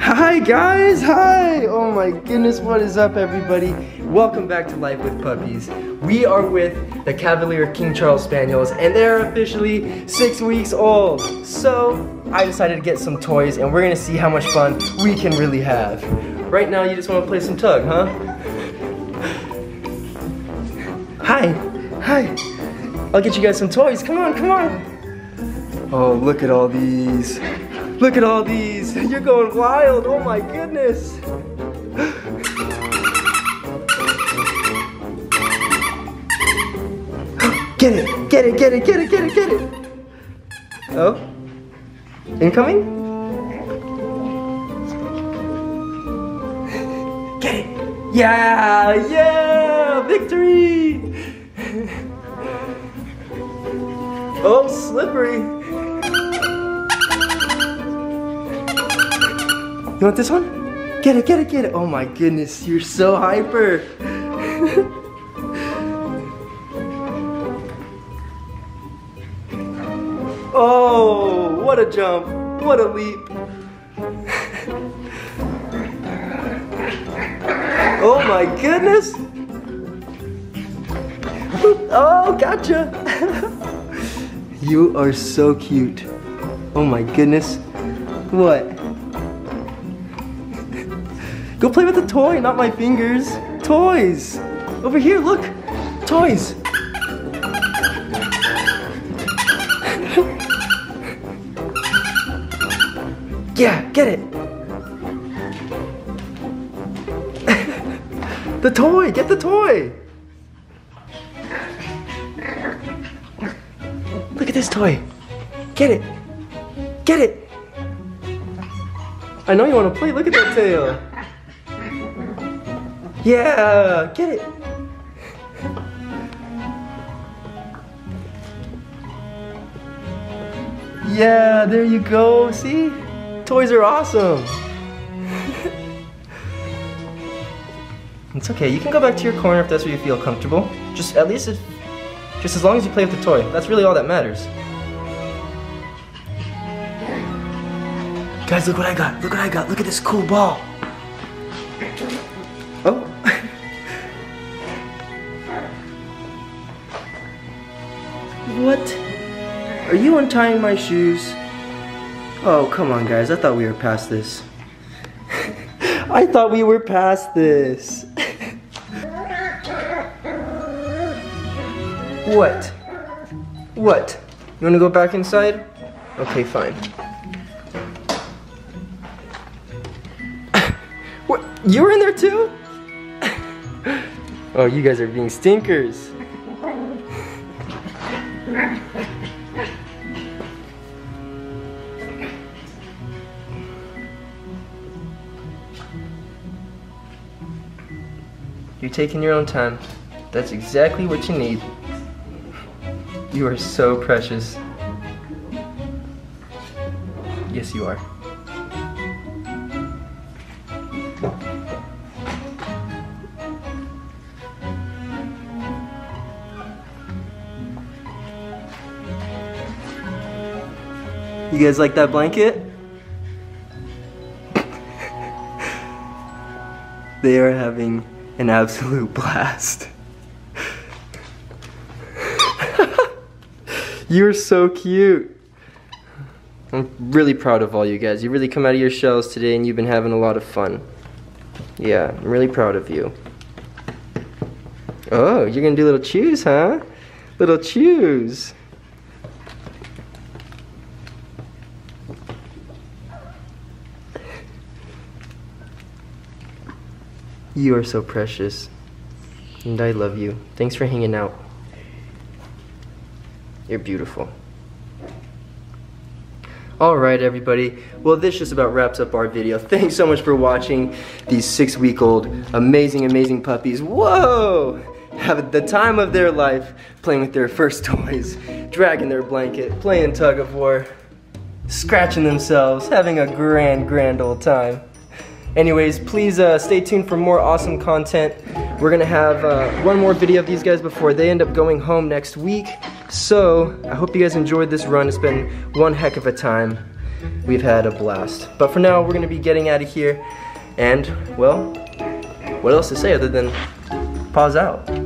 Hi guys, hi! Oh my goodness, what is up everybody? Welcome back to Life With Puppies. We are with the Cavalier King Charles Spaniels and they're officially 6 weeks old. So, I decided to get some toys and we're gonna see how much fun we can really have. Right now, you just wanna play some tug, huh? Hi, hi. I'll get you guys some toys, come on, come on. Oh, look at all these. Look at all these, you're going wild, oh my goodness. Get it, get it, get it, get it, get it, get it. Oh, incoming? Get it, yeah, yeah, victory. Oh, slippery. You want this one? Get it, get it, get it. Oh my goodness, you're so hyper. Oh, what a jump, what a leap. Oh my goodness. Oh, gotcha. You are so cute. Oh my goodness. What? Go play with the toy, not my fingers. Toys! Over here, look! Toys! Yeah, get it! The toy! Get the toy! Look at this toy! Get it! Get it! I know you want to play, look at that tail! Yeah, get it. Yeah, there you go. See? Toys are awesome. It's okay. You can go back to your corner if that's where you feel comfortable. Just at least just as long as you play with the toy. That's really all that matters. Guys, look what I got. Look what I got. Look at this cool ball. Oh. What? Are you untying my shoes? Oh, come on guys, I thought we were past this. I thought we were past this. What? What? You wanna go back inside? Okay, fine. What? You were in there too? Oh, you guys are being stinkers. You're taking your own time. That's exactly what you need. You are so precious. Yes, you are. You guys like that blanket? They are having an absolute blast. You're so cute. I'm really proud of all you guys. You really come out of your shells today and you've been having a lot of fun. Yeah, I'm really proud of you. Oh, you're gonna do little chews, huh? Little chews. You are so precious, and I love you. Thanks for hanging out. You're beautiful. All right, everybody. Well, this just about wraps up our video. Thanks so much for watching these 6-week-old amazing, amazing puppies. Whoa! Have the time of their life playing with their first toys, dragging their blanket, playing tug-of-war, scratching themselves, having a grand, grand old time. Anyways, please stay tuned for more awesome content. We're gonna have one more video of these guys before they end up going home next week. So, I hope you guys enjoyed this run. It's been one heck of a time. We've had a blast. But for now, we're gonna be getting out of here. And, well, what else to say other than paws out?